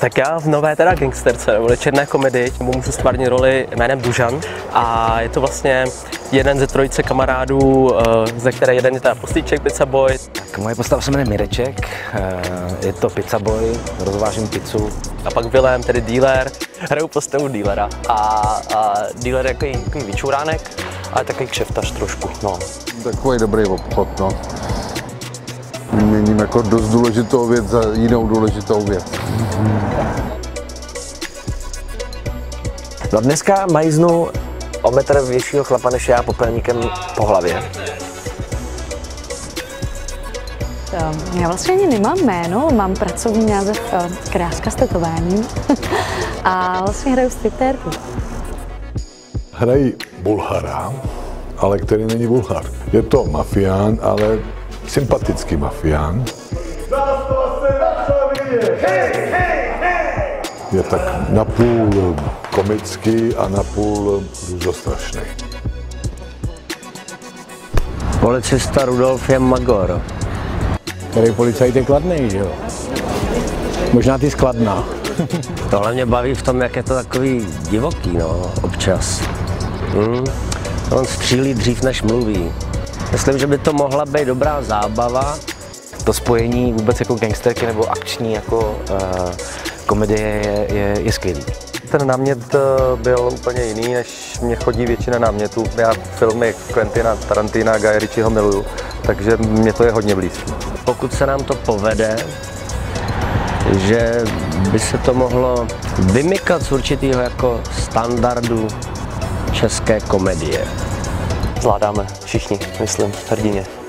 Tak já v nové teda gangsterce nebo černé komedii můžu stvárnit roli jménem Dužan a je to vlastně jeden ze trojice kamarádů, ze které jeden je teda Postíček, Pizza Boy. Tak moje postava se jmenuje Mireček, je to Pizza Boy, rozvážím pizzu. A pak Vilém, tedy dealer, hraju postavu dealera a dealer je takový vyčuránek, ale takový kšeftař trošku, no. Takový dobrý obchod, no. Měním jako dost důležitou věc za jinou důležitou věc. No dneska majznu o metr většího chlapa než já popelníkem po hlavě. Já vlastně ani nemám jméno, mám pracovní název Kráska s tetováním a vlastně hraju striptérku. Hrají Bulhara, ale který není Bulhar. Je to mafián, ale sympatický mafián. Je tak napůl komický a napůl hrůzostrašný. Policista Rudolf je Magor. Který policajt je kladnej, že jo? Možná ty skladná. Tohle mě baví v tom, jak je to takový divoký, no, občas. On střílí dřív, než mluví. Myslím, že by to mohla být dobrá zábava. To spojení vůbec jako gangsterky nebo akční jako komedie je skvělý. Ten námět byl úplně jiný, než mě chodí většina námětů. Já filmy Quentina Tarantina a Guy Ritchieho miluju, takže mě to je hodně blízké. Pokud se nám to povede, že by se to mohlo vymykat z určitého jako standardu české komedie. Zvládáme všichni, myslím, hrdině.